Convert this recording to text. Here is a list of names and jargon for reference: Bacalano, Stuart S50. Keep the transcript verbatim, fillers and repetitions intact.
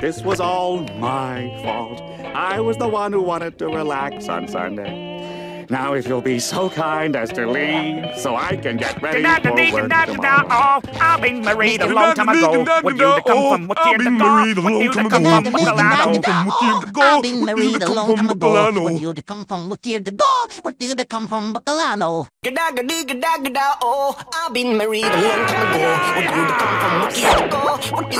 This was all my fault. I was the one who wanted to relax on Sunday. Now if you'll be so kind as to leave so I can get ready for work tomorrow. I've been married a long time ago. What you to come from? What you to come from? What you to come from? I've been married a long time ago. What you to come from? What you to go? What you to come from? Bacalano. I've been married a long time ago. What you to come from? What you to go?